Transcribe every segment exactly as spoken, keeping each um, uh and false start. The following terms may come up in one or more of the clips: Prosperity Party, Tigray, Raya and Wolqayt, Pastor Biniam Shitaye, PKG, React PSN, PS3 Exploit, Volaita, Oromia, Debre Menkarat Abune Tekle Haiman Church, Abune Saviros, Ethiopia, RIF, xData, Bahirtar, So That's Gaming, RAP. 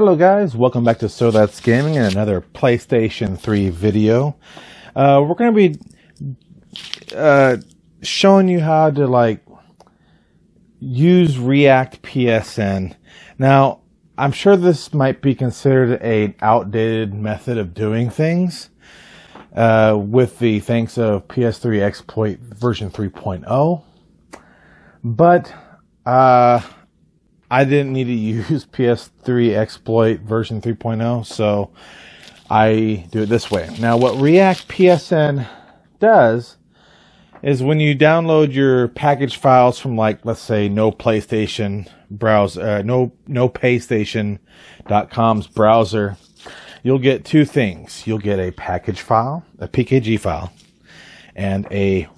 Hello guys, welcome back to So That's Gaming and another PlayStation three video. Uh, we're going to be uh, showing you how to like use React P S N. Now, I'm sure this might be considered an outdated method of doing things uh, with the thanks of P S three Exploit version three point oh, but uh, I didn't need to use P S three Exploit version three point oh, so I do it this way. Now, what React P S N does is when you download your package files from, like, let's say, no PlayStation browser, uh, no no PlayStation dot com's browser, you'll get two things. You'll get a package file, a P K G file, and a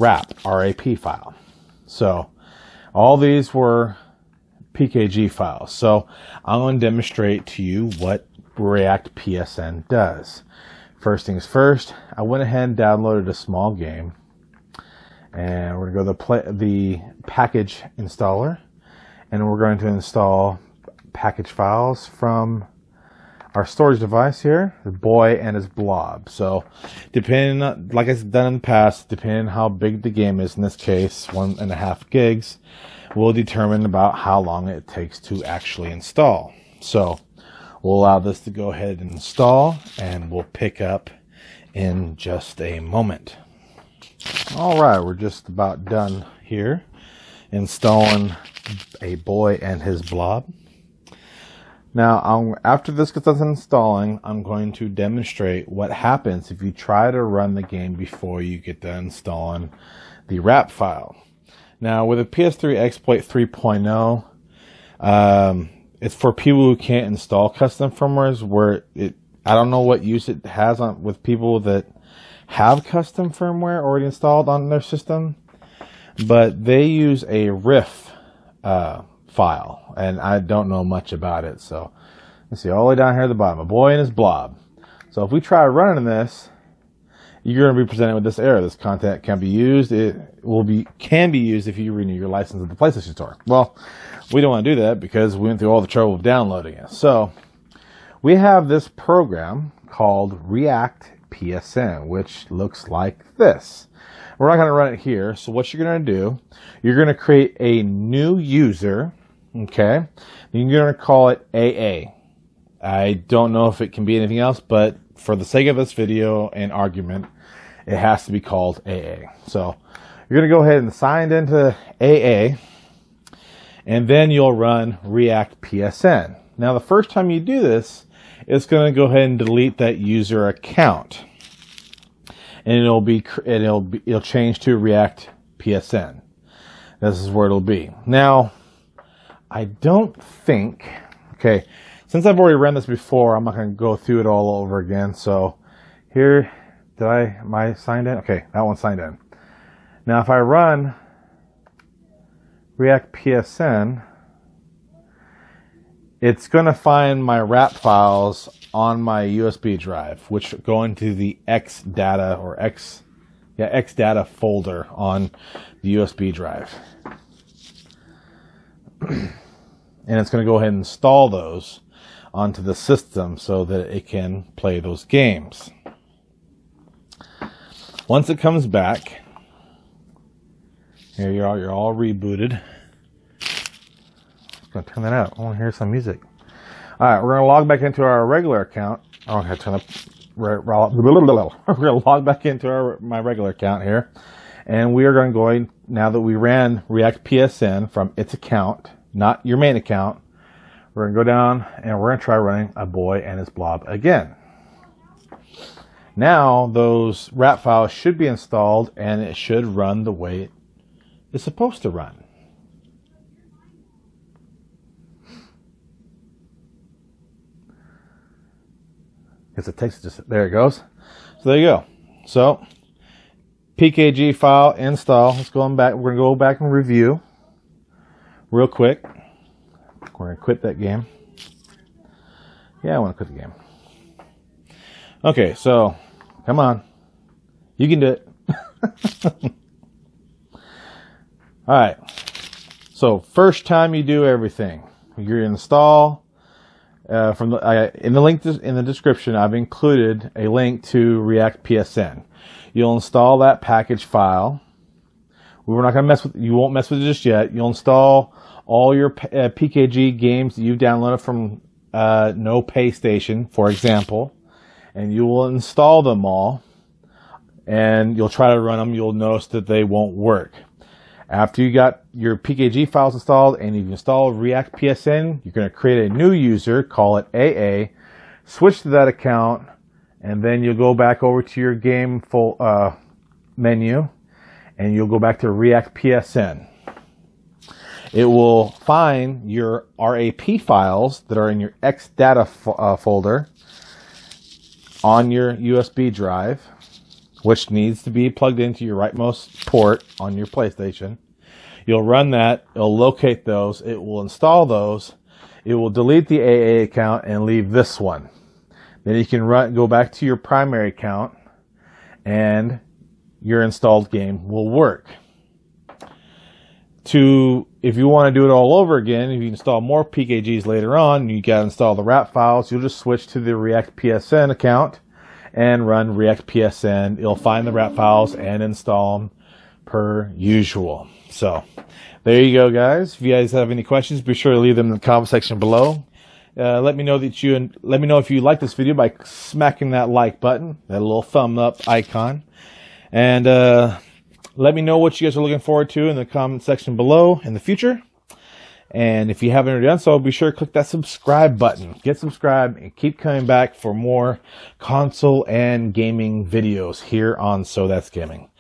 R A P file. So all these were P K G files. So I'm going to demonstrate to you what React P S N does. First things first, I went ahead and downloaded a small game, and we're going to go to the, play, the package installer, and we're going to install package files from our storage device here, the boy and his blob. So depending on, like I've done in the past, depending on how big the game is, in this case, one and a half gigs, will determine about how long it takes to actually install. So we'll allow this to go ahead and install, and we'll pick up in just a moment. All right, we're just about done here installing a boy and his blob. Now, I'm, after this gets us installing, I'm going to demonstrate what happens if you try to run the game before you get to installing the R A P file. Now, with a P S three Exploit three point oh, um, it's for people who can't install custom firmwares. Where it, I don't know what use it has on with people that have custom firmware already installed on their system, but they use a R I F uh, file, and I don't know much about it. So let's see, all the way down here at the bottom, a boy and his blob. So if we try running this, you're going to be presented with this error. This content can be used. It will be can be used if you renew your license at the PlayStation Store. Well, we don't want to do that because we went through all the trouble of downloading it. So we have this program called React P S N, which looks like this. We're not going to run it here. So what you're going to do, you're going to create a new user. Okay. You're going to call it A A. I don't know if it can be anything else, but for the sake of this video and argument, it has to be called A A. So you're going to go ahead and sign into A A, and then you'll run React P S N. Now, the first time you do this, it's going to go ahead and delete that user account, and it'll be it'll be, it'll change to React P S N. This is where it'll be. Now, I don't think. Okay. Since I've already ran this before, I'm not going to go through it all over again. So here, did I, am I signed in? Okay, that one signed in. Now if I run React P S N, it's going to find my R A P files on my U S B drive, which go into the xData or X, yeah, xData folder on the U S B drive. And it's going to go ahead and install those onto the system so that it can play those games. Once it comes back, here you are, you're all rebooted. I'm going to turn that out. I want to hear some music. All right, we're going to log back into our regular account. I'm going to turn up, we're going to log back into our, my regular account here. And we are going to go ahead, now that we ran React P S N from its account, not your main account, we're going to go down and we're going to try running a boy and his blob again. Now those R A P files should be installed, and it should run the way it's supposed to run. Because it takes just, there it goes. So there you go. So P K G file install. Let's go on back. We're going to go back and review real quick. We're going to quit that game. Yeah, I want to quit the game. Okay, so come on. You can do it. All right. So first time you do everything, you install, uh, from the, uh, in the link to, in the description, I've included a link to React P S N. You'll install that package file. We're not going to mess with you. Won't mess with it just yet. You'll install all your uh, P K G games that you've downloaded from uh, No Pay Station, for example, and you will install them all. And you'll try to run them. You'll notice that they won't work. After you got your P K G files installed and you've installed React P S N, you're going to create a new user, call it A A, switch to that account, and then you'll go back over to your game full uh, menu, and you'll go back to React P S N. It will find your R A P files that are in your xData fo uh, folder on your U S B drive, which needs to be plugged into your rightmost port on your PlayStation. You'll run that, it'll locate those, it will install those, it will delete the A A account and leave this one. Then you can run, go back to your primary account and your installed game will work. To, if you want to do it all over again, if you install more P K Gs later on, you got to install the RAP files, you'll just switch to the React P S N account and run React P S N. It'll find the RAP files and install them per usual. So there you go, guys. If you guys have any questions, be sure to leave them in the comment section below. Uh, let me know that you and let me know if you like this video by smacking that like button, that little thumb up icon, and uh, let me know what you guys are looking forward to in the comment section below in the future. And if you haven't already done so, be sure to click that subscribe button. Get subscribed and keep coming back for more console and gaming videos here on So That's Gaming.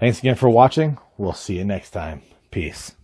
Thanks again for watching. We'll see you next time. Peace.